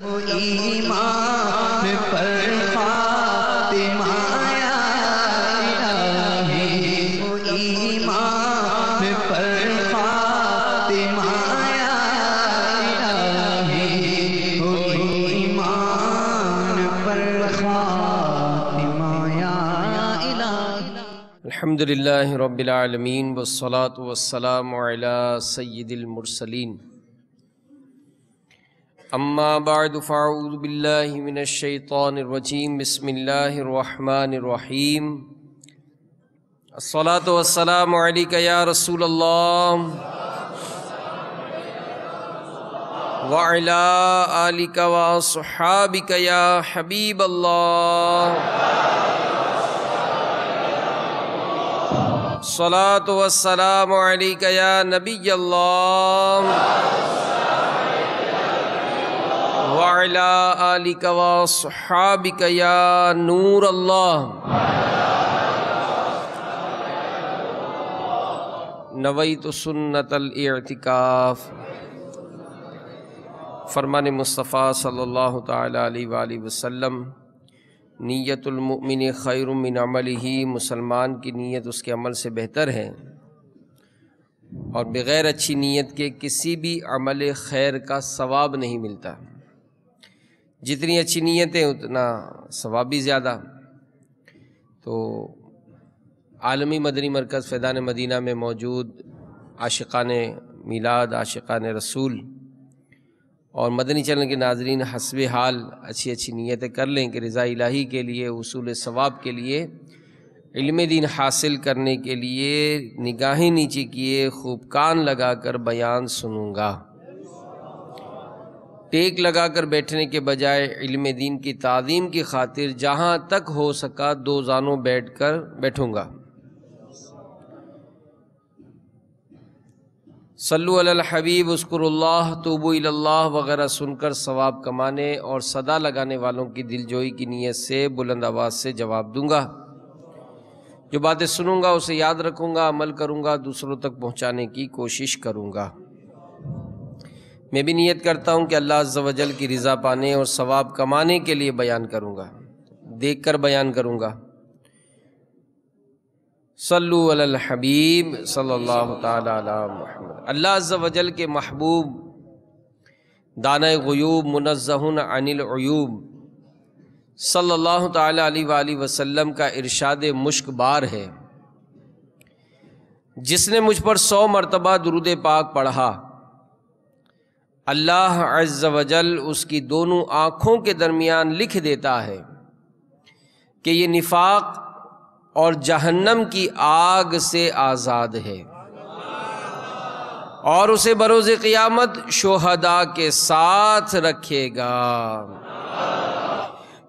ईमान पर फातिमा या इलाही, ईमान पर फातिमा या इलाही, ईमान पर फातिमा या इलाही। अल्हम्दुलिल्लाहि रब्बिल आलमीन वस्सलातु वस्सलामु अला सय्यिदिल मुरसलीन अम्मा बाद फ़ाऊज़ु बिल्लाहि मिनश शैतानिर रजीम बिस्मिल्लाहिर रहमानिर रहीम। अस्सलातु वस्सलामु अलैका या रसूलल्लाह व अला आलिका व अस्हाबिका या हबीबल्लाह। अस्सलातु वस्सलामु अलैका या नबियल्लाह वाला आलिका व अस्हाबिका या नूर अल्लाह। नवैतु सुन्नतल इअ्तिकाफ। फरमान मुस्तफ़ा सल्लल्लाहु तआला अलैहि वसल्लम, नियतुल मुमिन खैरुम मिन अमलिही। मुसलमान की नीयत उसके अमल से बेहतर है और बग़ैर अच्छी नीयत के किसी भी अमल खैर का सवाब नहीं मिलता। जितनी अच्छी नीयतें उतना सवाब भी ज़्यादा। तो आलमी मदनी मरकज़ फ़ैदान मदीना में मौजूद आशिक़ाने मिलाद, आशिक़ाने रसूल और मदनी चैनल के नाज़रीन हस्बे हाल अच्छी अच्छी नीयतें कर लें कि रज़ा इलाही के लिए, उसूल सवाब के लिए, इल्मे दीन हासिल करने के लिए निगाहें नीचे किए खूब कान लगाकर बयान सुनूंगा। टेक लगाकर बैठने के बजाय इल्मे दीन की तादीम की खातिर जहाँ तक हो सका दो जानों बैठकर बैठूंगा। सल्लु अलल हबीब, उस्कुरुल्लाह, तूबू इलल्लाह वगैरह सुनकर सवाब कमाने और सदा लगाने वालों की दिलजोई की नीयत से बुलंद आवाज़ से जवाब दूंगा। जो बातें सुनूंगा उसे याद रखूंगा, अमल करूंगा, दूसरों तक पहुँचाने की कोशिश करूंगा। मैं भी नियत करता हूँ कि अल्लाह अज़्ज़ा व जल की रज़ा पाने और सवाब कमाने के लिए बयान करूँगा, देख कर बयान करूँगा। सल्लु अलल हबीब सल्लल्लाहु तआला अला मुहम्मद। अल्लाह अज़्ज़ा व जल के महबूब, दाना ग़ुयूब, मुनज़्ज़हुन अनिल उयूब सल्लल्लाहु तआला अलैहि वसल्लम का इरशाद मुश्कबार है, जिसने मुझ पर 100 मरतबा दुरूद पाक पढ़ा, अल्लाह अज़्ज़ा व जल उसकी दोनों आँखों के दरमियान लिख देता है कि ये निफाक और जहन्नम की आग से आज़ाद है और उसे बरोज़ क़ियामत शुहदा के साथ रखेगा।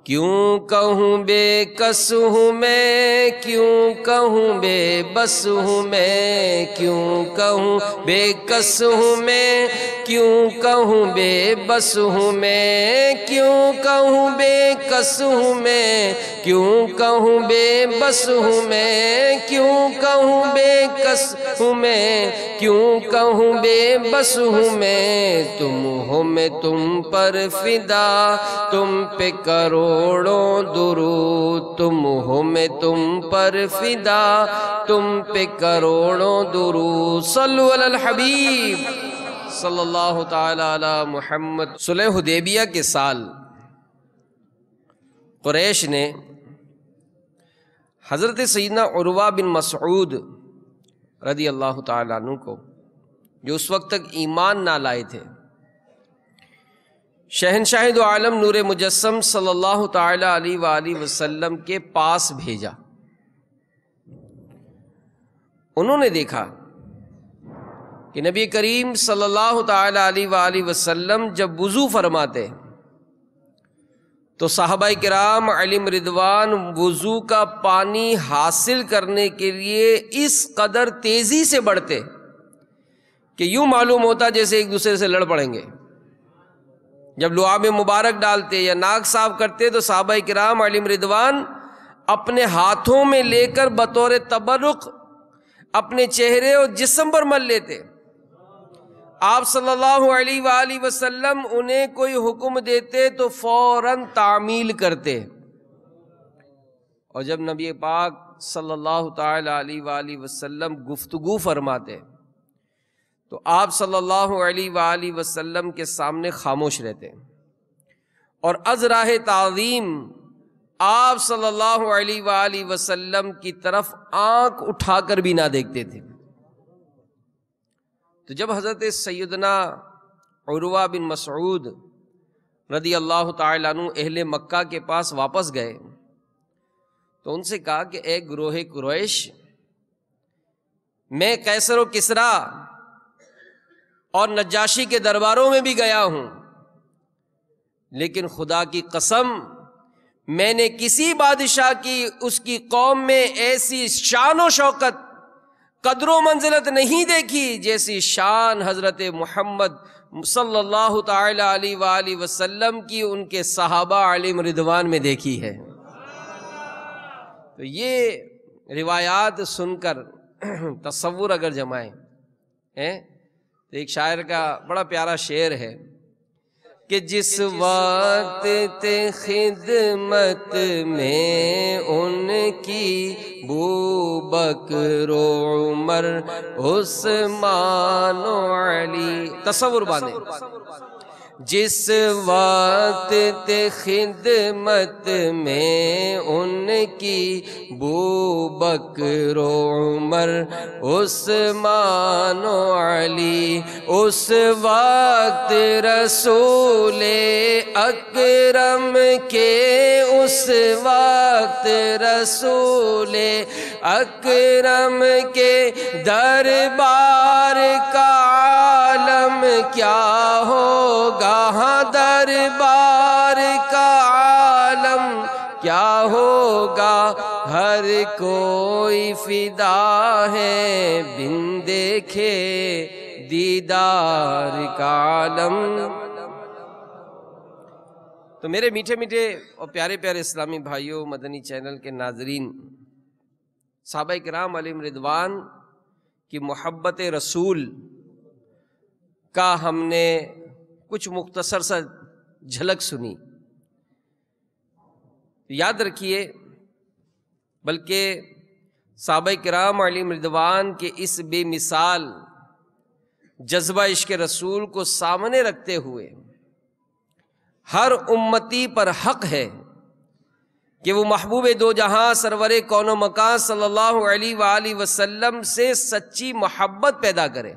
क्यों कहूँ बेकस हूँ मैं, क्यों कहूँ बेबस हूँ मैं, क्यों कहूँ बेकस हूँ मैं, क्यों कहूँ बेबस हूँ मैं, क्यों कहूँ बेकस हूँ मैं, क्यों कहूँ बेबस हूँ मैं, क्यों कहूँ बेकस हूँ मैं, क्यों कहूँ बेबस हूँ मैं। तुम हो मैं तुम पर फिदा, तुम पे करो करोड़ों दुरूद, तुम हो मैं तुम पर फिदा, तुम पे करोड़ों दुरूद। सल्लु अलल हबीब सल्लल्लाहु तआला अला मुहम्मद। सुलह हुदैबिया के साल कुरैश ने हज़रत सय्यदना उरवा बिन मसऊद रज़ियल्लाहु तआला अन्हु को, जो उस वक्त तक ईमान ना लाए थे, शहनशाह दो आलम नूर मुजस्सम सल्लल्लाहु तआला अलैहि वसल्लम के पास भेजा। उन्होंने देखा कि नबी करीम सल्लल्लाहु तआला अलैहि वसल्लम जब वुज़ू फरमाते तो सहाबाए किराम अलिम रिदवान वुज़ू का पानी हासिल करने के लिए इस कदर तेज़ी से बढ़ते कि यूँ मालूम होता जैसे एक दूसरे से लड़ पड़ेंगे। जब लुआब मुबारक डालते या नाक साफ करते तो सहाबाए किराम अलिम रिदवान अपने हाथों में लेकर बतौर तबरुक अपने चेहरे और जिस्म पर मल लेते। आप सल्लल्लाहु अलैहि वसल्लम उन्हें कोई हुक्म देते तो फौरन तामील करते, और जब नबी पाक सल्लल्लाहु ताला अलैहि वसल्लम गुफ्तगू फरमाते तो आप सल्लल्लाहु अलैहि वसल्लम के सामने खामोश रहते, और अज़राहे ताज़ीम आप सल्लल्लाहु अलैहि वसल्लम की तरफ आंख उठाकर भी ना देखते थे। तो जब हज़रत सैयदना उर्वा बिन मसऊद रदी अल्लाह तआला अन्हु अहले मक्का के पास वापस गए तो उनसे कहा कि ए ग्रोहे कुरैश, मैं कैसर व किसरा और नजाशी के दरबारों में भी गया हूँ, लेकिन खुदा की कसम मैंने किसी बादशाह की उसकी कौम में ऐसी शान व शौकत, कदरो मंजिलत नहीं देखी जैसी शान हज़रत मोहम्मद सल्लल्लाहु ताला अलैहि वसल्लम की उनके सहाबा आलिम रिदवान में देखी है। तो ये रिवायात सुनकर तसव्वुर अगर जमाएं हैं तो एक शायर का बड़ा प्यारा शेर है कि जिस वक्त ते खिदमत में उनकी बूबकर उमर उस्मान अली, तस्वुर बांधे, जिस वक्त ते खिदमत में उनकी बूबकर उमर उस्मान अली, उस वक्त रसूल अकरम के, उस वक्त रसूल अकरम के दरबार का आलम क्या होगा, हाँ दरबार का आलम क्या होगा, हर कोई फिदा है बिन देखे दीदार कालम। तो मेरे मीठे मीठे और प्यारे प्यारे इस्लामी भाइयों, मदनी चैनल के नाजरीन, साहबाए किराम अलिम रिदवान की मोहब्बत रसूल का हमने कुछ मुख्तसर सा झलक सुनी। याद रखिए, बल्कि साहबाए किराम अलिम रिदवान के इस बेमिसाल जज्बा इश्क़ रसूल को सामने रखते हुए हर उम्मती पर हक है कि वो महबूब दो जहां सरवर कौनो मकान सल्लल्लाहु अलैहि वसल्लम से सच्ची मोहब्बत पैदा करे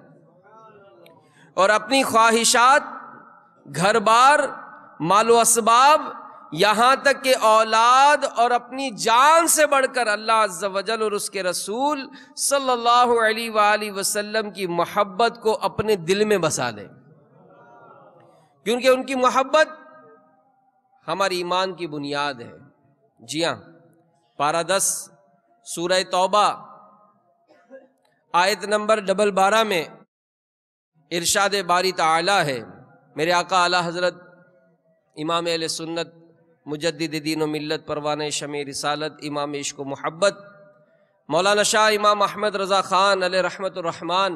और अपनी ख्वाहिशात, घर बार, मालो असबाब, यहाँ तक के औलाद और अपनी जान से बढ़कर अल्लाह अज़्ज़ा वजल और उसके रसूल सल्लल्लाहु अलैहि वसल्लम की मोहब्बत को अपने दिल में बसा लें, क्योंकि उनकी मोहब्बत हमारी ईमान की बुनियाद है। जी हाँ, पारा 10 सूरह तौबा आयत नंबर 12 में इरशाद बारी ताला है, मेरे आका आला हज़रत इमाम अहले सुन्नत मुजद्दिद दीन व मिल्लत परवाने शमी रिसालत इमाम इश्क व मोहब्बत मौलाना शाह इमाम अहमद रज़ा ख़ान अलैहि रहमतुर रहमान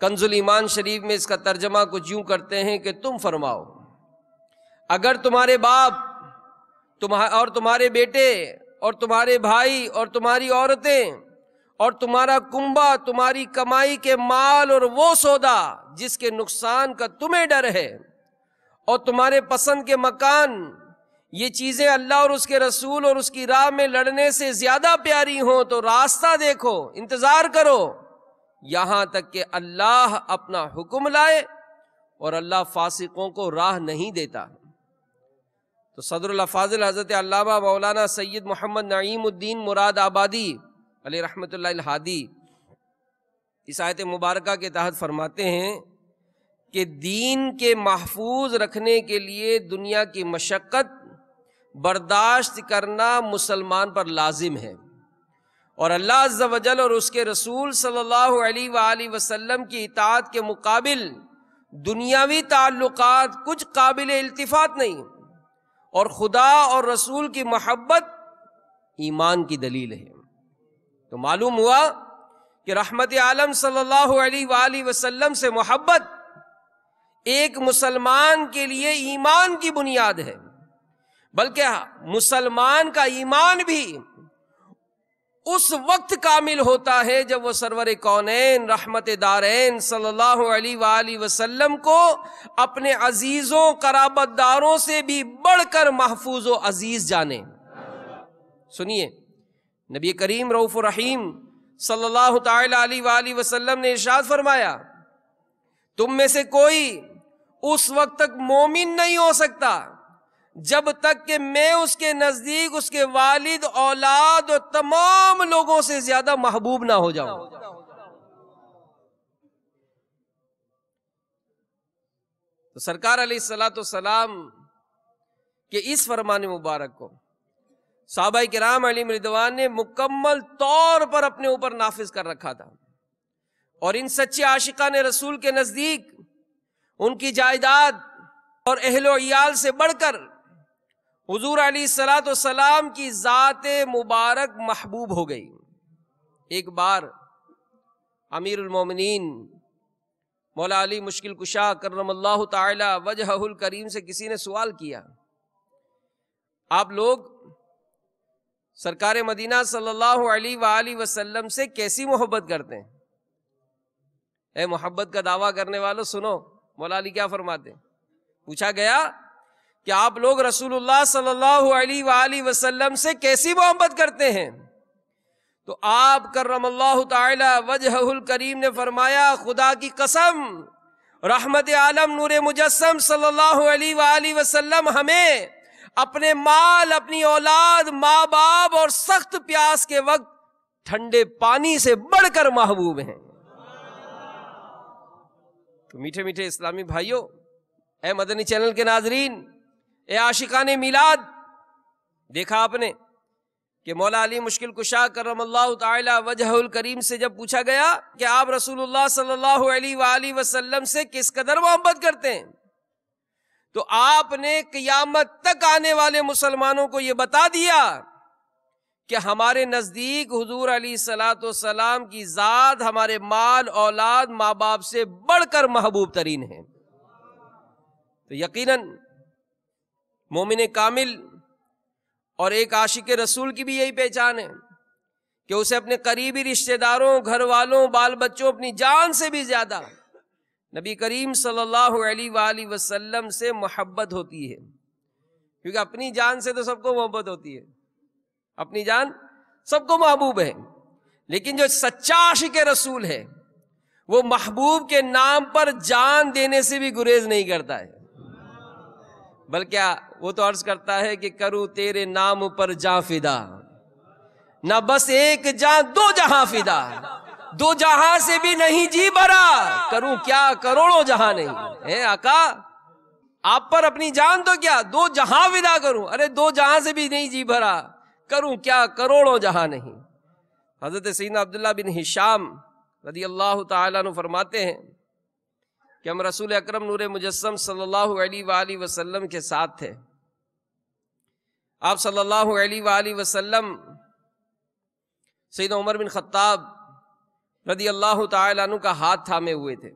कंजुल ईमान शरीफ में इसका तर्जमा कुछ यूँ करते हैं कि तुम फरमाओ, अगर तुम्हारे बाप और तुम्हारे बेटे और तुम्हारे भाई और तुम्हारी औरतें और तुम्हारा कुंबा, तुम्हारी कमाई के माल और वो सौदा जिसके नुकसान का तुम्हें डर है, और तुम्हारे पसंद के मकान, ये चीज़ें अल्लाह और उसके रसूल और उसकी राह में लड़ने से ज़्यादा प्यारी हों तो रास्ता देखो, इंतज़ार करो यहाँ तक कि अल्लाह अपना हुक्म लाए, और अल्लाह फासिकों को राह नहीं देता। तो सदरुल फाजिल हज़रत अल्लामा मौलाना सैयद मोहम्मद नईमुद्दीन मुराद आबादी अलैहि रहमतुल्लाह हादी इस आयत मुबारक के तहत फरमाते हैं कि दीन के महफूज रखने के लिए दुनिया की मशक्क़त बर्दाश्त करना मुसलमान पर लाजिम है, और अल्लाह अज़्ज़ा वजल और उसके रसूल सल्लल्लाहु अलैहि वसल्लम की इताअत के मुकाबिल दुनियावी ताल्लुकात कुछ काबिल इल्तिफ़ात नहीं, और खुदा और रसूल की मोहब्बत ईमान की दलील है। तो मालूम हुआ कि रहमत आलम सल्लल्लाहु अलैहि वसल्लम से मोहब्बत एक मुसलमान के लिए ईमान की बुनियाद है, बल्कि मुसलमान का ईमान भी उस वक्त कामिल होता है जब वो सरवर कौनैन रहमत दारैन सल्लल्लाहु अलैहि वसल्लम को अपने अजीजों कराबतदारों से भी बढ़कर महफूज व अजीज जाने। सुनिए, नबी करीम रऊफ रहीम सल्लल्लाहु ताला अलैहि वसल्लम ने इरशाद फरमाया, तुम में से कोई उस वक्त तक मोमिन नहीं हो सकता जब तक कि मैं उसके नजदीक उसके वालिद, औलाद और तमाम लोगों से ज्यादा महबूब ना हो जाऊं। तो सरकार अलैहिस्सलाम के इस फरमान मुबारक को सहाबाए किराम अलैहिम रिदवान ने मुकम्मल तौर पर अपने ऊपर नाफिज कर रखा था, और इन सच्चे आशिका ने रसूल के नजदीक उनकी जायदाद और अहलो इयाल से बढ़कर हुजूर अलैहिस्सलाम की ज़ाते मुबारक महबूब हो गई। एक बार अमीरुल मोमिनीन मौला अली मुश्किल कुशा करमल्लाहु ताला वजहुल करीम से किसी ने सवाल किया, आप लोग सरकार मदीना सल्लल्लाहु अलैहि वसल्लम से कैसी मोहब्बत करते हैं? ए मोहब्बत का दावा करने वालों सुनो, मौला अली क्या फरमाते हैं। पूछा गया कि आप लोग रसूलुल्लाह सल्लल्लाहु अलैहि वसल्लम से कैसी मोहब्बत करते हैं? तो आप करमल्लाहु ताला वजहुल करीम ने फरमाया, खुदा की कसम रहमत आलम नूरे मुजस्सम सल्लल्लाहु अलैहि वसल्लम हमें अपने माल, अपनी औलाद, माँ बाप और सख्त प्यास के वक्त ठंडे पानी से बढ़कर महबूब हैं। तो मीठे मीठे इस्लामी भाइयों, ए मदनी चैनल के नाजरीन, ए आशिकाने मिलाद, देखा आपने कि मौला अली मुश्किल कुशा करमल्लाहु ताला वजहुल करीम से जब पूछा गया कि आप रसूलुल्लाह सल्लल्लाहु अलैहि वसल्लम से किस कदर मोहब्बत करते हैं, तो आपने क़यामत तक आने वाले मुसलमानों को यह बता दिया कि हमारे नज़दीक हुजूर अलैहिस्सलाम की ज़ात हमारे माल, औलाद, माँ बाप से बढ़कर महबूब तरीन है। तो यकीनन मोमिन कामिल और एक आशिक रसूल की भी यही पहचान है कि उसे अपने करीबी रिश्तेदारों, घर वालों, बाल बच्चों, अपनी जान से भी ज्यादा नबी करीम सल्लल्लाहु अलैहि वसल्लम से मोहब्बत होती है, क्योंकि अपनी जान से तो सबको मोहब्बत होती है, अपनी जान सबको महबूब है, लेकिन जो सच्चा आशिक रसूल है वो महबूब के नाम पर जान देने से भी गुरेज नहीं करता है, बल्कि वो तो अर्ज करता है कि करूं तेरे नाम पर जां फिदा, ना बस एक जां दो जहां फिदा, दो जहां से भी नहीं जी भरा, करूं क्या करोड़ों जहां नहीं। है आका, आप पर अपनी जान तो क्या दो जहां फिदा करूं, अरे दो जहां से भी नहीं जी भरा, करूं क्या करोड़ों जहां नहीं। हजरत सईदना अब्दुल्ला बिन हिशाम रदी अल्लाह ताला अन्हु फरमाते हैं कि हम रसूल अकरम नूर मुजस्सम सल्लल्लाहु अलैहि वसल्लम के साथ थे। आप सल्लल्लाहु अलैहि वसल्लम सईद उमर बिन खत्ताब रदी अल्लाह ताला अन्हु का हाथ थामे हुए थे।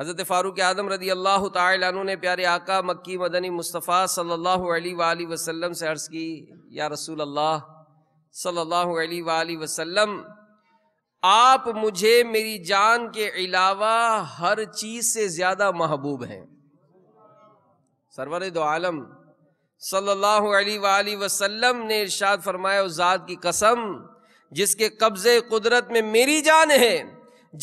हज़रत फारूक आदम रदी अल्लाह ताला अन्हु ने प्यारे आका मक्की मदनी मुस्तफ़ा सल्लल्लाहु अलैहि वसल्लम से अर्ज़ की, या रसूल अल्लाह सल्लल्लाहु अलैहि वसल्लम, आप मुझे मेरी जान के अलावा हर चीज से ज्यादा महबूब हैं। सरवर दो आलम सल्लल्लाहु अलैहि वसल्लम ने इरशाद फरमाया, उस जात की कसम जिसके कब्जे कुदरत में मेरी जान है,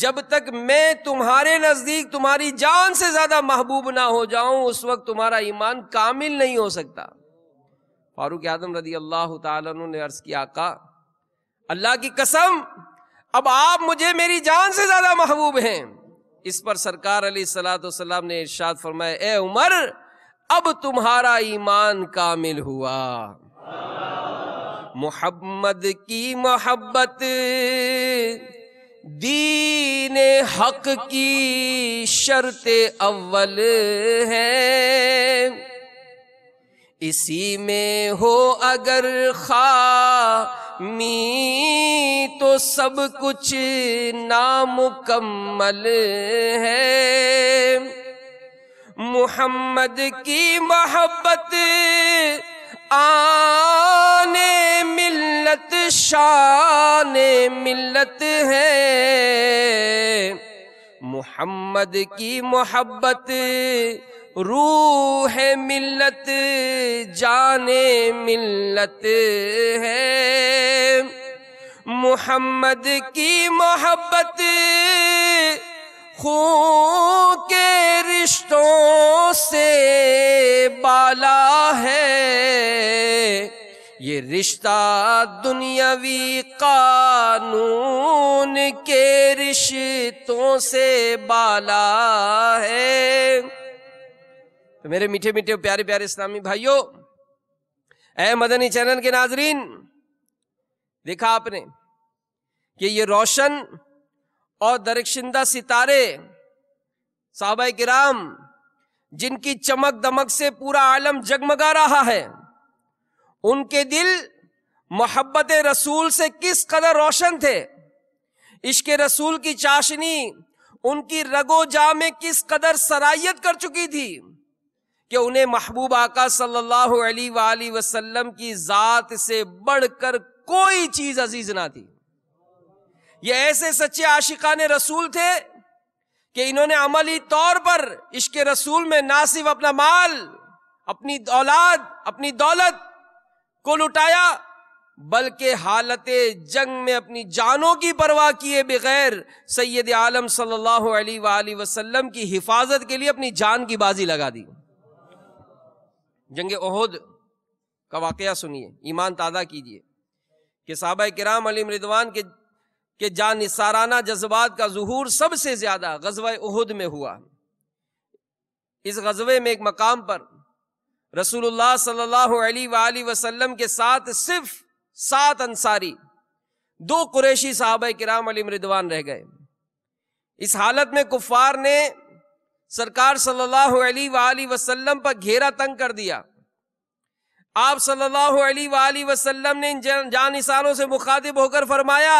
जब तक मैं तुम्हारे नजदीक तुम्हारी जान से ज्यादा महबूब ना हो जाऊं उस वक्त तुम्हारा ईमान कामिल नहीं हो सकता। फारूक आदम रदी अल्लाह ताला अन्हु ने अर्ज किया, आका अल्लाह की कसम अब आप मुझे मेरी जान से ज्यादा महबूब हैं। इस पर सरकार अलैहिस्सलाम ने इरशाद फरमाया, ए उमर अब तुम्हारा ईमान कामिल हुआ। मोहम्मद की मोहब्बत दीन हक की शर्त अव्वल है, इसी में हो अगर खा मी तो सब कुछ नामुकम्मल है, मुहम्मद की मोहब्बत आने मिल्लत शाने मिल्लत है, मुहम्मद की मोहब्बत रूह मिल्लत जाने मिल्लत है, मुहम्मद की मोहब्बत खून के रिश्तों से बाला है, ये रिश्ता दुनियावी कानून के रिश्तों से बाला है। तो मेरे मीठे मीठे प्यारे प्यारे इस्लामी भाइयों, ऐ मदनी चैनल के नाजरीन, देखा आपने कि ये रोशन और दरकशिंदा सितारे साहबाए किराम जिनकी चमक दमक से पूरा आलम जगमगा रहा है, उनके दिल मोहब्बत रसूल से किस कदर रोशन थे, इश्क रसूल की चाशनी उनकी रगो जा में किस कदर सरायत कर चुकी थी कि उन्हें महबूब आका सल्लल्लाहु अलैहि वसल्लम की ज़ात से बढ़कर कोई चीज अजीज ना थी। ये ऐसे सच्चे आशिकाने रसूल थे कि इन्होंने अमली तौर पर इश्क रसूल में ना सिर्फ अपना माल, अपनी औलाद, अपनी दौलत को लुटाया, बल्कि हालत जंग में अपनी जानों की परवाह किए बगैर सैयद आलम सल्लल्लाहु अलैहि वसल्लम की हिफाजत के लिए अपनी जान की बाजी लगा दी। जंग ओहद का वाकया सुनिए, ईमान ताज़ा कीजिए कि साहबाए किराम अली रिदवान के जान निसाराना जज्बात का ज़ुहूर सबसे ज़्यादा ग़ज़वा ओहद में हुआ। इस ग़ज़वे में एक मकाम पर रसूलुल्लाह सल्लल्लाहु अलैहि वसल्लम के साथ सिर्फ 7 अंसारी, 2 कुरैशी साहबाए किराम अली रिदवान रह गए। इस हालत में कुफ़ार ने सरकार सल्लल्लाहु अलैहि वसल्लम पर घेरा तंग कर दिया। आप सल्लल्लाहु अलैहि वसल्लम ने इन जान निसारों से मुखातिब होकर फरमाया,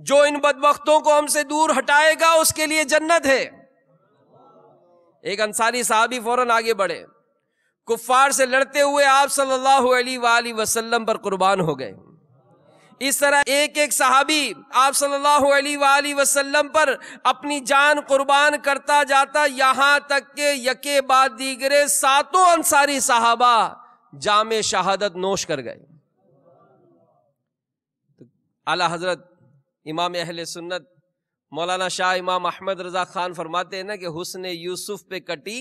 जो इन बदबख्तों को हमसे दूर हटाएगा उसके लिए जन्नत है। एक अंसारी साहबी फौरन आगे बढ़े, कुफ्फार से लड़ते हुए आप सल्लल्लाहु अलैहि वसल्लम पर कुर्बान हो गए। इस तरह एक एक सहाबी आप सल्लल्लाहु अलैहि वसल्लम पर अपनी जान कुर्बान करता जाता, यहाँ तक के यके बाद दीगरे 7 अंसारी सहाबा जामे शहादत नोश कर गए। तो आला हजरत इमाम अहले सुन्नत मौलाना शाह इमाम अहमद रजा खान फरमाते हैं ना कि हुस्ने यूसुफ पे कटी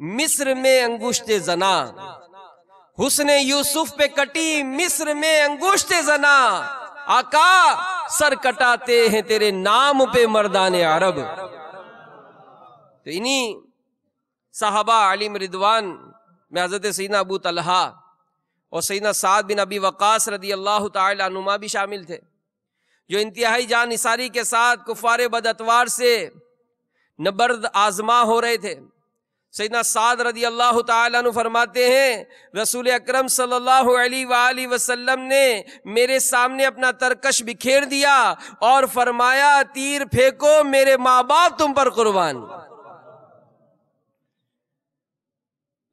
मिस्र में अंगुश्ते जना, हुस्ने यूसुफ पे कटी मिस्र में अंगुश्ते जना, आका सर कटाते हैं तेरे नाम पे मर्दाने अरब। तो इन्हीं साहबा आलिम रिदवान में हजरत सैयदना अबू तलहा और सैयदना साद बिन अबी वकास रदी अल्लाह तआला नुमा भी शामिल थे, जो इंतहाई जान निसारी के साथ कुफार बदअतवार से नबर्द आजमा हो रहे थे। सैयदना साद रदी अल्लाह तआला अन्हु फरमाते हैं, रसूल अकरम सल्लल्लाहु अलैहि वसल्लम ने मेरे सामने अपना तरकश बिखेर दिया और फरमाया, तीर फेंको, मेरे माँ बाप तुम पर कुर्बान।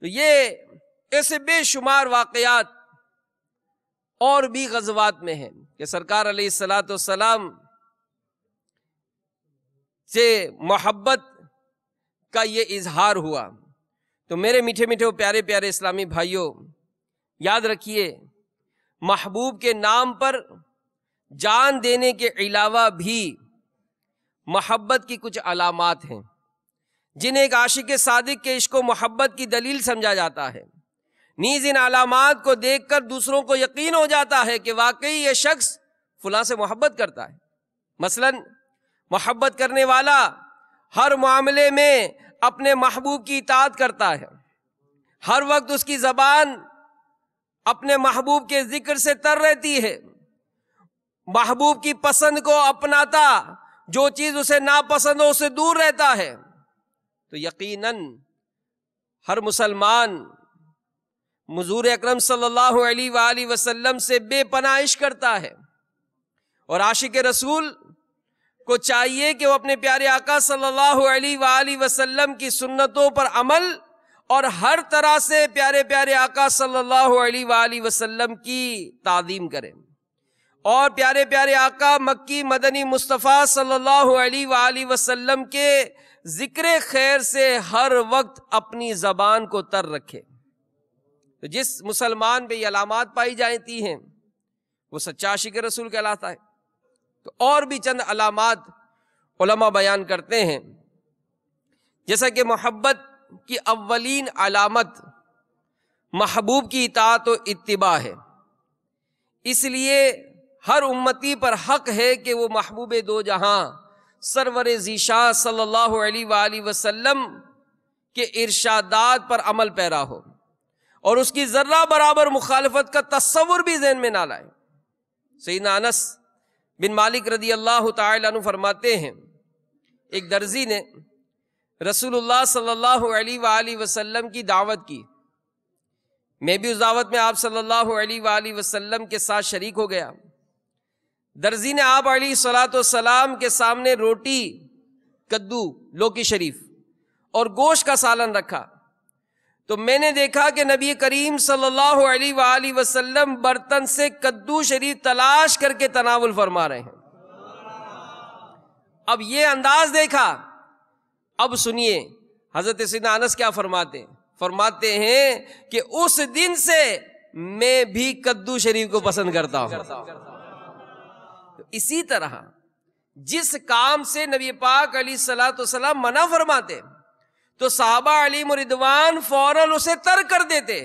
तो ये ऐसे बेशुमार वाकयात और भी गजवात में हैं कि सरकार अलैहिस्सलाम से मोहब्बत का ये इजहार हुआ। तो मेरे मीठे मीठे प्यारे प्यारे इस्लामी भाइयों, याद रखिए, महबूब के नाम पर जान देने के अलावा भी मोहब्बत की कुछ अलामात हैं जिन्हें एक आशिक सादिक के इश्क मोहब्बत की दलील समझा जाता है। नीज इन अलामात को देखकर दूसरों को यकीन हो जाता है कि वाकई ये शख्स फलां से मोहब्बत करता है। मसलन मोहब्बत करने वाला हर मामले में अपने महबूब की इताअत करता है, हर वक्त उसकी ज़बान अपने महबूब के जिक्र से तर रहती है, महबूब की पसंद को अपनाता, जो चीज़ उसे नापसंद हो उससे दूर रहता है। तो यकीनन हर मुसलमान हुज़ूर अकरम सल्लल्लाहु अलैहि वसल्लम से बेपनाह इश्क करता है और आशिक रसूल को चाहिए कि वो अपने प्यारे आका सल्लल्लाहु अलैहि वसल्लम की सुन्नतों पर अमल और हर तरह से प्यारे प्यारे आका सल्लल्लाहु अलैहि वसल्लम की तादीम करें और प्यारे प्यारे आका मक्की मदनी मुस्तफ़ा सल्लल्लाहु अलैहि वसल्लम के जिक्र खैर से हर वक्त अपनी ज़बान को तर रखें। तो जिस मुसलमान पे ये अलामात पाई जाती हैं वो सच्चा आशिक रसूल कहलाता है। तो और भी चंद अलामात उलमा बयान करते हैं, जैसा कि मोहब्बत की अव्वलीन अलामत महबूब की इताअत व इत्तिबा है, इसलिए हर उम्मती पर हक है कि वो महबूब दो जहां सरवर ज़ीशां सल्लल्लाहु अलैहि वसल्लम के इरशादात पर अमल पैरा हो और उसकी जर्रा बराबर मुखालफत का तस्वुर भी जहन में ना लाए। सैयदना अनस बिन मालिक रदी अल्लाह तआला अन्हु फरमाते हैं, एक दर्जी ने रसूलुल्लाह सल्लल्लाहु अलैहि वसल्लम की दावत की, मैं भी उस दावत में आप सल्लल्लाहु अलैहि वसल्लम के साथ शरीक हो गया। दर्जी ने आप अलैहि सलातो सलाम के सामने रोटी, कद्दू, लोकी शरीफ और गोश्त का सालन रखा। तो मैंने देखा कि नबी करीम सल्लल्लाहु अलैहि वसल्लम बर्तन से कद्दू शरीफ तलाश करके तनावुल फरमा रहे हैं। अब ये अंदाज देखा, अब सुनिए हजरत सैयदना अनस क्या फरमाते हैं कि उस दिन से मैं भी कद्दू शरीफ को पसंद करता हूं। तो इसी तरह जिस काम से नबी पाक अलैहिस्सलाम मना फरमाते तो साहबा अली मुरिदवान फौरन उसे तर्क कर देते।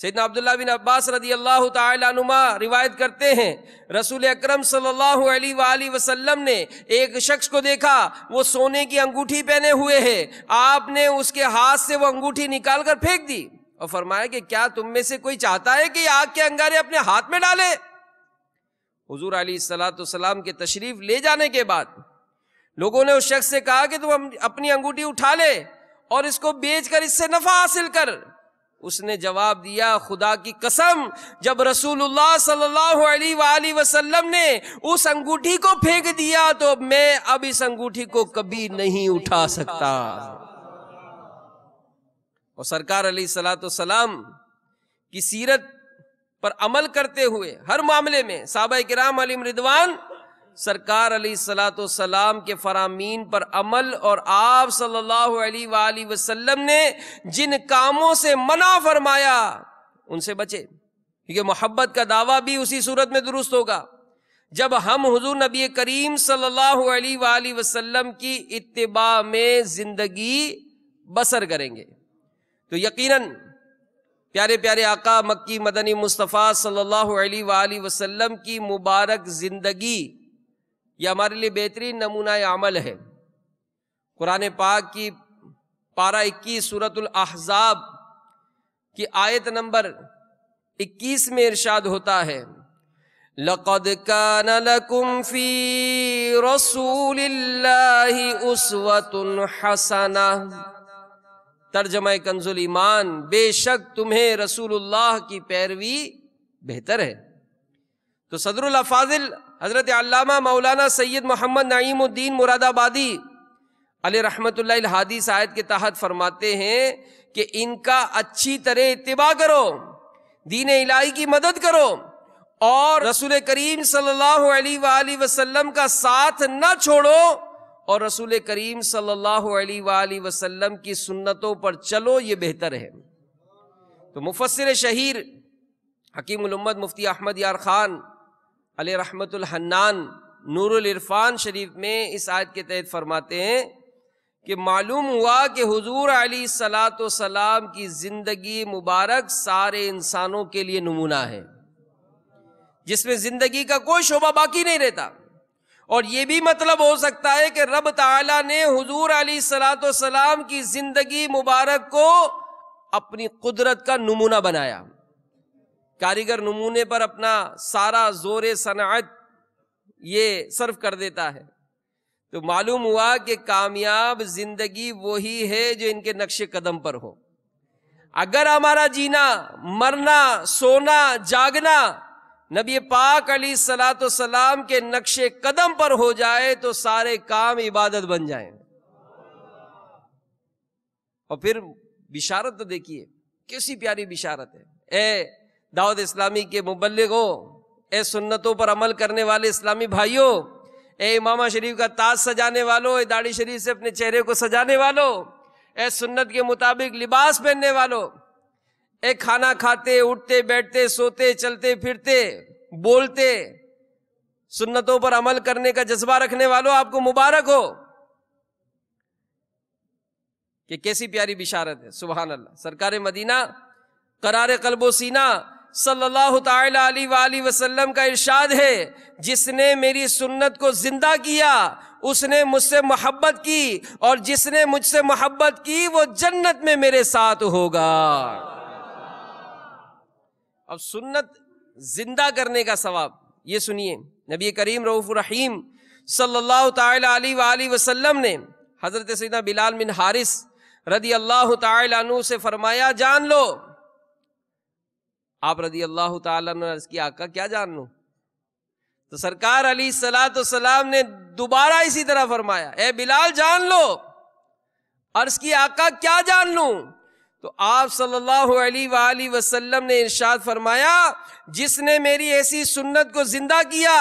सैयदना अब्दुल्ला बिन अब्बास रदी अल्लाह तआला अनुमा रिवायत करते हैं, रसूल अकरम सल्लल्लाहु अलैहि वसल्लम ने एक शख्स को देखा, वो सोने की अंगूठी पहने हुए है। आपने उसके हाथ से वो अंगूठी निकाल कर फेंक दी और फरमाया कि क्या तुम में से कोई चाहता है कि आग के अंगारे अपने हाथ में डाले। हुजूर अलैहिस्सलाम के तशरीफ ले जाने के बाद लोगों ने उस शख्स से कहा कि तुम अपनी अंगूठी उठा ले और इसको बेचकर इससे नफा हासिल कर। उसने जवाब दिया, खुदा की कसम जब रसूलुल्लाह सल्लल्लाहु अलैहि वसल्लम ने उस अंगूठी को फेंक दिया तो मैं अब इस अंगूठी को कभी नहीं उठा सकता। और सरकार अलैहिस्सलाम की सीरत पर अमल करते हुए हर मामले में साहबाए किराम अली रिदवान सरकार अलैहिस्सलाम के फरामीन पर अमल और आप सल्लल्लाहु अलैहि वसल्लम ने जिन कामों से मना फरमाया उनसे बचे, क्योंकि मोहब्बत का दावा भी उसी सूरत में दुरुस्त होगा जब हम हुजूर नबी करीम सल्लल्लाहु अलैहि वसल्लम की इत्तिबा में जिंदगी बसर करेंगे। तो यकीनन प्यारे प्यारे आका मक्की मदनी मुस्तफ़ा सल्लल्लाहु अलैहि वसल्लम की मुबारक जिंदगी यह हमारे लिए बेहतरीन नमूना अमल है। कुरान पाक की पारा 21 सूरतुल अहज़ाब की आयत नंबर 21 में इरशाद होता है, लक़द काना लकुम फ़ी रसूलिल्लाहि उस्वतुन हसना। तर्जमा कंजुल ईमान, बेशक तुम्हें रसूलुल्लाह की पैरवी बेहतर है। तो सदरुल अफ़ाज़िल हज़रत अल्लामा मौलाना सैयद मोहम्मद नईमुद्दीन मुरादाबादी अलैहि रहमतुल्लाह अल हादीस आयत के तहत फरमाते हैं कि इनका अच्छी तरह इत्तिबा करो, दीन इलाही की मदद करो और रसूल करीम सल्लल्लाहु अलैहि वसल्लम का साथ न छोड़ो और रसूल करीम सल्लल्लाहु अलैहि वसल्लम की सुन्नतों पर चलो, ये बेहतर है। तो मुफस्सिर शहीर हकीम उल उम्मत मुफ्ती अहमद यार खान अले रहमतुल हन्नान नूरुल इरफान शरीफ में इस आयत के तहत फरमाते हैं कि मालूम हुआ कि हुजूर अलैहिस्सलाम की ज़िंदगी मुबारक सारे इंसानों के लिए नमूना है, जिसमें ज़िंदगी का कोई शोबा बाकी नहीं रहता। और ये भी मतलब हो सकता है कि रब ताला ने हुजूर अलैहिस्सलाम की ज़िंदगी मुबारक को अपनी कुदरत का नमूना बनाया। कारीगर नमूने पर अपना सारा जोर सनाअत ये सर्व कर देता है। तो मालूम हुआ कि कामयाब जिंदगी वही है जो इनके नक्शे कदम पर हो। अगर हमारा जीना, मरना, सोना, जागना नबी पाक अली सलातो सलाम के नक्शे कदम पर हो जाए तो सारे काम इबादत बन जाए। और फिर बिशारत तो देखिए कैसी प्यारी बिशारत है। ए दावत इस्लामी के मुबल्लिगों, ए सुन्नतों पर अमल करने वाले इस्लामी भाइयों, ए इमामा शरीफ का ताज सजाने वालों, ए दाढ़ी शरीफ से अपने चेहरे को सजाने वालों, ए सुन्नत के मुताबिक लिबास पहनने वालों, ए खाना खाते, उठते, बैठते, सोते, चलते, फिरते, बोलते, सुन्नतों पर अमल करने का जज्बा रखने वालों, आपको मुबारक हो कि कैसी प्यारी बिशारत है। सुभान अल्लाह। सरकार मदीना करारे कल्बो सीना सल्लल्लाहु ताला अलैहि वसल्लम का इरशाद है, जिसने मेरी सुन्नत को जिंदा किया उसने मुझसे मोहब्बत की, और जिसने मुझसे मोहब्बत की वो जन्नत में मेरे साथ होगा। अब सुन्नत जिंदा करने का सवाब ये सुनिए। नबी करीम रऊफ़ुर रहीम सल्लल्लाहु ताला अलैहि वसल्लम ने हजरत सैयदना बिलाल बिन हारिस रदी अल्लाह ताला अन्हु से फरमाया, जान लो। आप रदी अल्लाह ताला अन्हु ने अर्ज़ किया, आका क्या जान लो? तो सरकार अली सलातो सलाम ने दोबारा इसी तरह फरमाया, ए बिलाल जान लो। अर्ज की, आका क्या जान लूं? तो आप सल्लल्लाहु अलैहि वसल्लम ने इरशाद फरमाया, जिसने मेरी ऐसी सुन्नत को जिंदा किया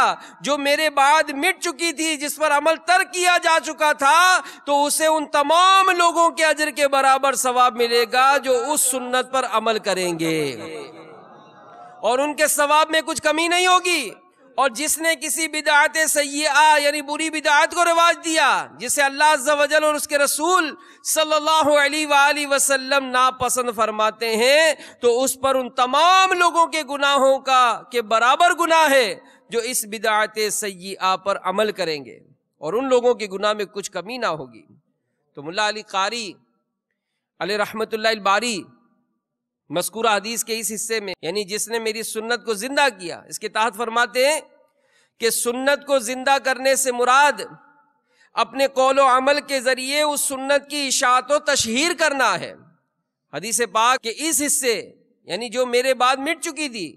जो मेरे बाद मिट चुकी थी, जिस पर अमल तर्क किया जा चुका था, तो उसे उन तमाम लोगों के अजर के बराबर सवाब मिलेगा जो उस सुन्नत पर अमल करेंगे, और उनके सवाब में कुछ कमी नहीं होगी। और जिसने किसी बिदअत सय्यआ यानी बुरी बिदअत को रिवाज दिया, जिसे अल्लाह अज़्ज़ा वजल और उसके रसूल सल्लल्लाहु अलैहि वसल्लम नापसंद फरमाते हैं, तो उस पर उन तमाम लोगों के गुनाहों का के बराबर गुनाह है जो इस बिदअत सय्यआ पर अमल करेंगे, और उन लोगों के गुनाह में कुछ कमी ना होगी। तो मुल्ला अली कारी अलैहि रहमतुल्लाह बारी मज़कूरा हदीस के इस हिस्से में, यानी जिसने मेरी सुन्नत को जिंदा किया, इसके तहत फरमाते हैं कि सुन्नत को जिंदा करने से मुराद अपने कौल व अमल के जरिए उस सुन्नत की इशाअत व तशहीर करना है। हदीस पाक के इस हिस्से यानी जो मेरे बाद मिट चुकी थी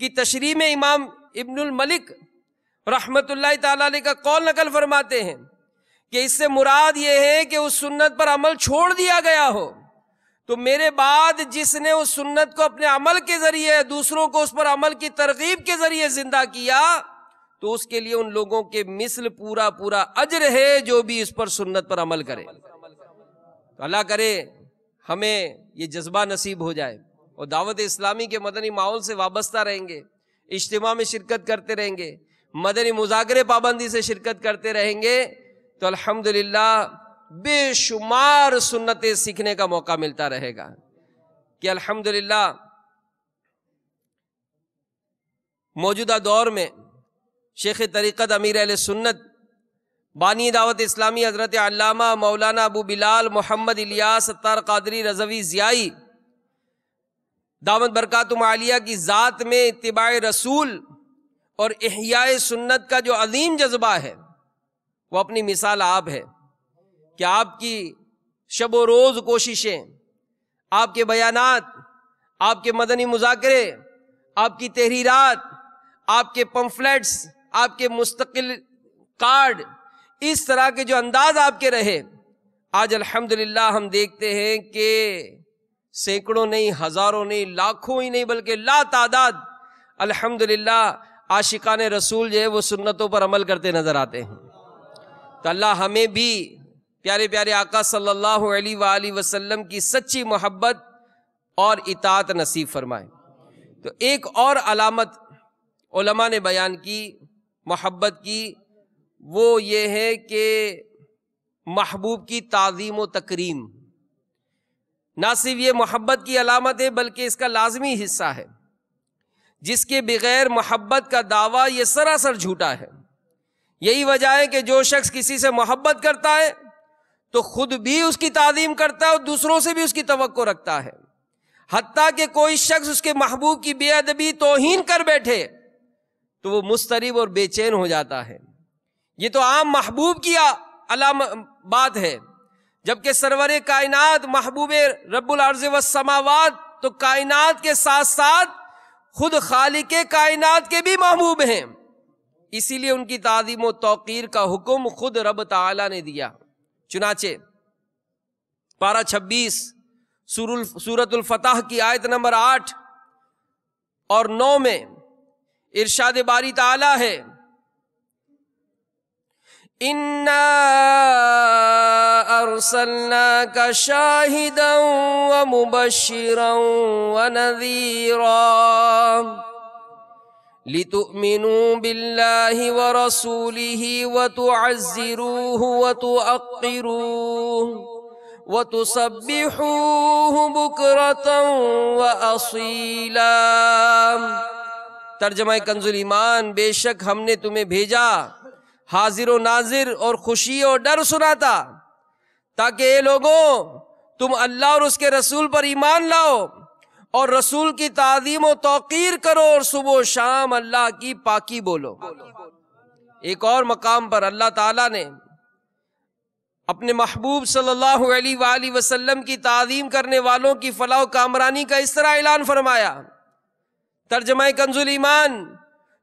कि तशरीह में इमाम इब्नुल मलिक रहमतुल्लाह ताला अलैह का कौल नकल फरमाते हैं कि इससे मुराद ये है कि उस सुन्नत पर अमल छोड़ दिया गया हो, तो मेरे बाद जिसने उस सुन्नत को अपने अमल के जरिए दूसरों को उस पर अमल की तरगीब के जरिए जिंदा किया, तो उसके लिए उन लोगों के मिसल पूरा पूरा अजर है जो भी इस पर सुन्नत पर अमल करे। तो अल्लाह करे हमें ये जज्बा नसीब हो जाए, और दावत इस्लामी के मदनी माहौल से वाबस्ता रहेंगे, इज्तिमा में शिरकत करते रहेंगे, मदनी मुजाकरे पाबंदी से शिरकत करते रहेंगे, तो अल्हम्दुलिल्लाह बेशुमार सुन्नतें सीखने का मौका मिलता रहेगा। कि अल्हम्दुलिल्लाह मौजूदा दौर में शेख तरीक़त अमीर अहले सुन्नत बानी दावत इस्लामी हजरत अल्लामा मौलाना अबू बिलाल मोहम्मद इलियास सत्तार कादरी रज़वी ज़ियाई दामद बरकातुम आलिया की ज़ात में इत्तिबाए रसूल और इहयाए सुन्नत का जो अजीम जज्बा है वो अपनी मिसाल आप है कि आपकी शबो रोज़ कोशिशें, आपके बयानात, आपके मदनी मुज़ाकरे, आपकी तहरीरात, आपके पम्फलेट्स, आपके मुस्तकिल कार्ड, इस तरह के जो अंदाज आपके रहे, आज अल्हम्दुलिल्लाह हम देखते हैं कि सैकड़ों नहीं, हज़ारों नहीं, लाखों ही नहीं बल्कि ला तादाद अल्हम्दुलिल्लाह आशिकान रसूल जो है वो सुन्नतों पर अमल करते नज़र आते हैं। तो अल्लाह हमें भी प्यारे प्यारे आका सल्लल्लाहु अलैहि वसल्लम की सच्ची मोहब्बत और इताअत नसीब फरमाए। तो एक और अलामत उलमा ने बयान की मोहब्बत की, वो ये है कि महबूब की ताज़ीम व तकरीम ना सिर्फ ये मोहब्बत की अलामत है बल्कि इसका लाजमी हिस्सा है, जिसके बगैर मोहब्बत का दावा ये सरासर झूठा है। यही वजह है कि जो शख्स किसी से मोहब्बत करता है तो खुद भी उसकी तादीम करता है और दूसरों से भी उसकी तवक्को रखता है। हत्ता कि कोई शख्स उसके महबूब की बेअदबी तोहीन कर बैठे तो वो मुस्तरिब और बेचैन हो जाता है। ये तो आम महबूब की बात है, जबकि सरवरे कायनात महबूबे रब्बुल अर्ज़ व समावात तो कायनात के साथ साथ खुद खालिके कायनात के भी महबूब हैं, इसीलिए उनकी ताज़ीम व तौक़ीर का हुक्म खुद रब ताला ने दिया। चुनाचे पारा 26 सूरतुल फ़तह की आयत नंबर 8 और 9 में इरशाद बारी ताला है, इन्ना अर्सलनाका शाहिदं व मुबश्शिरं व नज़ीरा लितुमिनु बिल्लाहि व रसूलिहि व तुअज़्ज़िरूहु व तुअक़्क़िरूहु व तुसब्बिहूहु बुक्रतन व असीला। तर्जमा कंजुल ईमान, बेशक हमने तुम्हें भेजा हाजिर व नाजिर और खुशी और डर सुनाता ताकि ये लोगों तुम अल्लाह और उसके रसूल पर ईमान लाओ और रसूल की ताज़ीम व तौक़ीर करो और सुबह शाम अल्लाह की पाकी बोलो। एक और मकाम पर अल्लाह ताला ने अपने महबूब सल्लल्लाहु अलैहि वसल्लम की ताज़ीम करने वालों की फलाह कामरानी का इस तरह ऐलान फरमाया, तर्जमा कंजुल ईमान,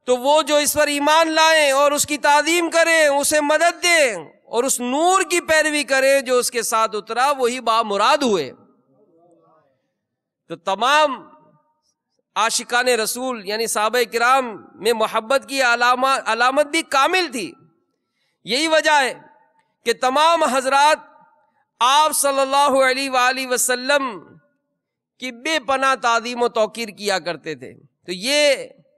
तो वो जो इस पर ईमान लाएं और उसकी ताज़ीम करें, उसे मदद दें और उस नूर की पैरवी करें जो उसके साथ उतरा, वही बामुराद हुए। तो तमाम आशिकाने रसूल यानी साहबे किराम में मोहब्बत की अलामत भी कामिल थी। यही वजह है कि तमाम हजरात आप सल्लल्लाहु अलैहि वसल्लम की बेपनाह ताज़ीम व तौक़ीर किया करते थे। तो ये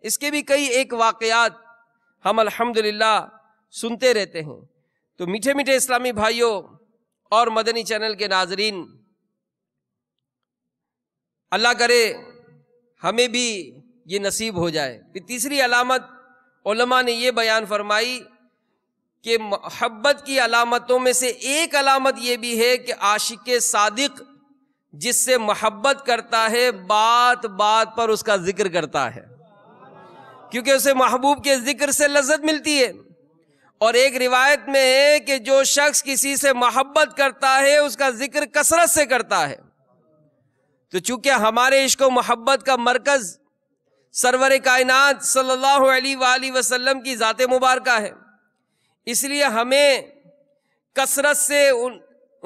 इसके भी कई एक वाक़यात हम अल्हम्दुलिल्लाह सुनते रहते हैं। तो मीठे मीठे इस्लामी भाइयों और मदनी चैनल के नाजरीन, अल्लाह करे हमें भी ये नसीब हो जाए। तीसरी अलामत उलमा ने ये बयान फरमाई कि मोहब्बत की अलामतों में से एक अलामत ये भी है कि आशिक़ सादिक जिससे मोहब्बत करता है बात बात पर उसका जिक्र करता है, क्योंकि उसे महबूब के जिक्र से लज्जत मिलती है। और एक रिवायत में है कि जो शख्स किसी से मोहब्बत करता है उसका जिक्र कसरत से करता है। तो चूंकि हमारे इश्क व मोहब्बत का मरकज सरवर कायनात सल्लल्लाहु अलैहि वसल्लम की ज़ात मुबारका है, इसलिए हमें कसरत से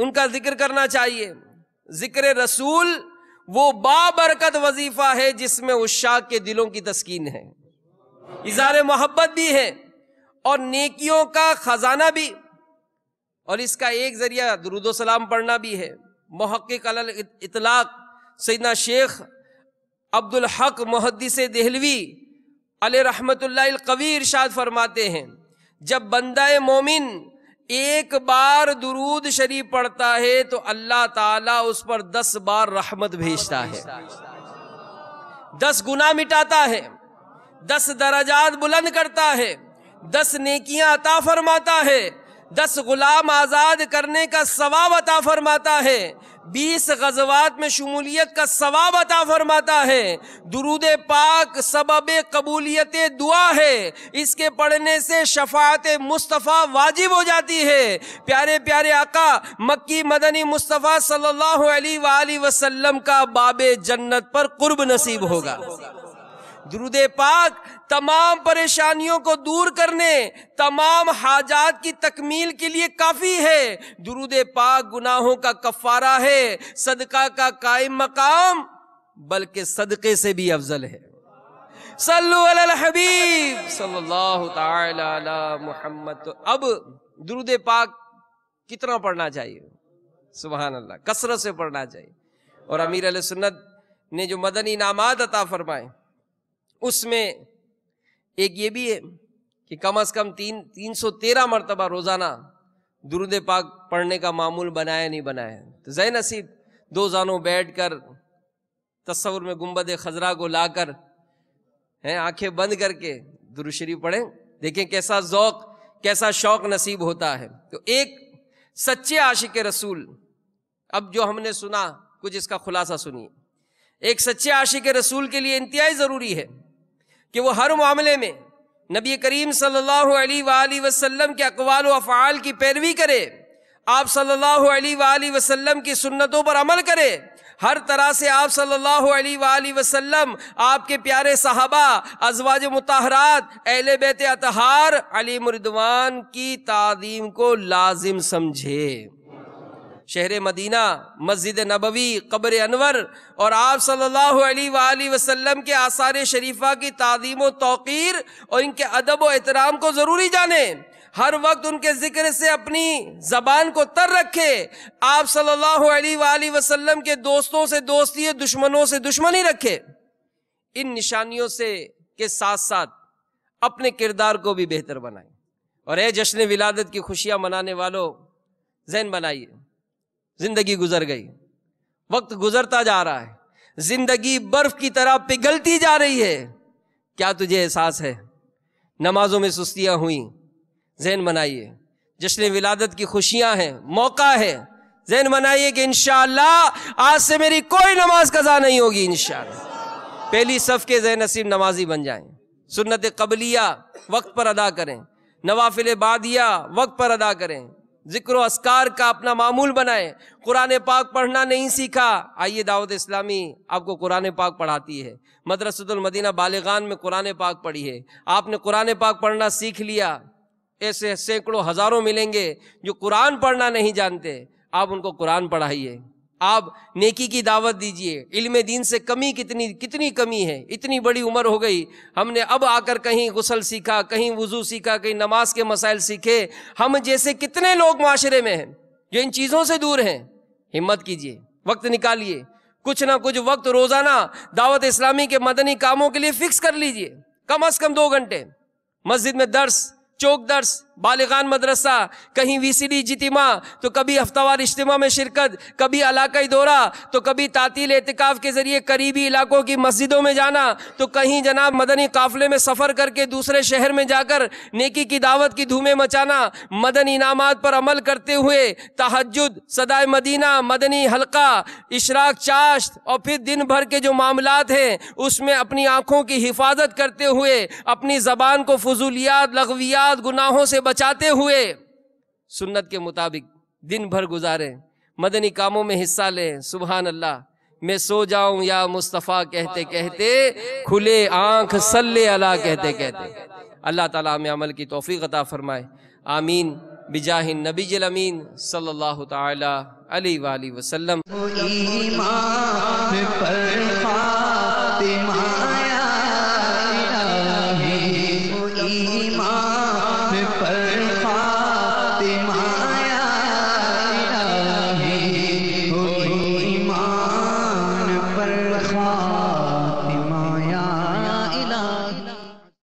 उनका जिक्र करना चाहिए। जिक्र रसूल वो बाबरकत वजीफा है जिसमें उशाक के दिलों की तस्कीन है, इज़हार मोहब्बत भी है और नेकियों का खजाना भी। और इसका एक जरिया दुरूद सलाम पढ़ना भी है। मुहक्किक़ अल इतलाक़ सैयदना शेख अब्दुल हक मुहद्दिस देहलवी अलैहि रहमतुल्लाह अल कवी इरशाद फरमाते हैं, जब बंदा मोमिन एक बार दुरूद शरीफ पढ़ता है तो अल्लाह ताला उस पर 10 बार रहमत भेजता है, 10 गुना मिटाता है, 10 दर्जात बुलंद करता है, 10 नेकियां अता फरमाता है, 10 गुलाम आज़ाद करने का सवाब अता फरमाता है, 20 गज़वात में शमूलियत का सवाब अता फरमाता है। दुरूद पाक सबब कबूलियत दुआ है, इसके पढ़ने से शफाअत मुस्तफ़ा वाजिब हो जाती है। प्यारे प्यारे आका मक्की मदनी मुस्तफ़ा सल्लल्लाहु अलैहि वसल्लम का बाबे जन्नत पर कुर्ब नसीब होगा। दुरूद पाक तमाम परेशानियों को दूर करने, तमाम हाजात की तकमील के लिए काफ़ी है। दुरूद पाक गुनाहों का कफ़ारा है, सदका का कायम मकाम, बल्कि सदक़े से भी अफजल है। सल्लु अलल हबीब सल्लल्लाहु तआला अला मुहम्मद। तो अब दुरूद पाक कितना पढ़ना चाहिए? सुभान अल्लाह, कसरत से पढ़ना चाहिए। और अमीर अहले सुन्नत ने जो मदनी इनामात अता फरमाए उसमें एक ये भी है कि कम से कम 313 मरतबा रोज़ाना दुरूद पाक पढ़ने का मामूल बनाया नहीं बनाया। तो ज़ै नसीब 2 जानों बैठ कर तस्वुर में गुंबद खजरा को लाकर हैं आंखें बंद करके दुरूद शरीफ पढ़ें, देखें कैसा ज़ौक़ कैसा शौक़ नसीब होता है। तो एक सच्चे आशिक़ रसूल, अब जो हमने सुना कुछ इसका खुलासा सुनिए। एक सच्चे आशिक़ रसूल के लिए इंतहाई ज़रूरी है कि वो हर मामले में नबी करीम सल्लल्लाहु अलैहि वसल्लम के अक़वाल व अफ़आल की पैरवी करे, आप सल्लल्लाहु अलैहि वसल्लम की सुन्नतों पर अमल करें। हर तरह से आप सल्लल्लाहु अलैहि वसल्लम, आपके प्यारे सहाबा, अज़वाज मुताहरात, अहले बैत अतहार, अली मुर्दवान की तादीम को लाजिम समझे। शहर मदीना, मस्जिद नबवी, कब्र अनवर और आप सल्लल्लाहु अलैहि वसल्लम के आसार शरीफा की तादीम व तौक़ीर और इनके अदब व एहतराम को ज़रूरी जाने। हर वक्त उनके जिक्र से अपनी जबान को तर रखे। आप सल्लल्लाहु अलैहि वसल्लम के दोस्तों से दोस्ती, दुश्मनों से दुश्मनी रखे। इन निशानियों से के साथ साथ अपने किरदार को भी बेहतर बनाएं। और ए जश्न विलादत की खुशियां मनाने वालों, ज़हन बनाइए, जिंदगी गुजर गई, वक्त गुजरता जा रहा है, जिंदगी बर्फ की तरह पिघलती जा रही है। क्या तुझे एहसास है? नमाजों में सुस्तियां हुई, ज़हन मनाइए। जश्न विलादत की खुशियाँ हैं, मौका है, ज़हन मनाइए कि इंशाअल्लाह आज से मेरी कोई नमाज कज़ा नहीं होगी। इंशाअल्लाह पहली सफ़ के ज़हन नसीब नमाजी बन जाएं। सुन्नत कबलिया वक्त पर अदा करें, नवाफिल बादिया वक्त पर अदा करें, जिक्र व अस्कार का अपना मामूल बनाएं। कुरान पाक पढ़ना नहीं सीखा, आइए दावत इस्लामी आपको कुरान पाक पढ़ाती है। मदरसतुल मदीना बालिगान में कुरान पाक पढ़ी है। आपने कुरान पाक पढ़ना सीख लिया, ऐसे सैकड़ों हज़ारों मिलेंगे जो कुरान पढ़ना नहीं जानते। आप उनको कुरान पढ़ाइए, आप नेकी की दावत दीजिए। इल्म दीन से कमी कितनी कमी है। इतनी बड़ी उम्र हो गई, हमने अब आकर कहीं गुसल सीखा, कहीं वुज़ू सीखा, कहीं नमाज के मसाइल सीखे। हम जैसे कितने लोग माशरे में हैं जो इन चीज़ों से दूर हैं। हिम्मत कीजिए, वक्त निकालिए, कुछ ना कुछ वक्त रोज़ाना दावत इस्लामी के मदनी कामों के लिए फ़िक्स कर लीजिए। कम अज़ कम 2 घंटे मस्जिद में दर्स, चौक दर्स, बालिगान मदरसा, कहीं VCD जितिमा, तो कभी हफ्तावार इज्तिमा में शिरकत, कभी इलाकाई दौरा, तो कभी तातील एतिकाफ के ज़रिए करीबी इलाकों की मस्जिदों में जाना, तो कहीं जनाब मदनी काफ़िले में सफ़र करके दूसरे शहर में जाकर नेकी की दावत की धूमें मचाना। मदनी इनामात पर अमल करते हुए तहज्जुद, सदाए मदीना, मदनी हलका, इशराक चाश्त और फिर दिन भर के जो मामलात हैं उसमें अपनी आँखों की हिफाजत करते हुए, अपनी ज़बान को फजूलियात, लग़वियात, गुनाहों से बचाते हुए सुन्नत के मुताबिक दिन भर गुजारें। मदनी कामों में हिस्सा लें। सुबहान अल्लाह, मैं सो जाऊं या मुस्तफ़ा कहते कहते, खुले आँख सल्ले अला कहते कहते। अल्लाह ताला हमें अमल की तौफीक अता फरमाए। आमीन बिजाहिन नबीजिल अमीन सल्लल्लाहु तआला अलैहि व आलिहि वसल्लम। पर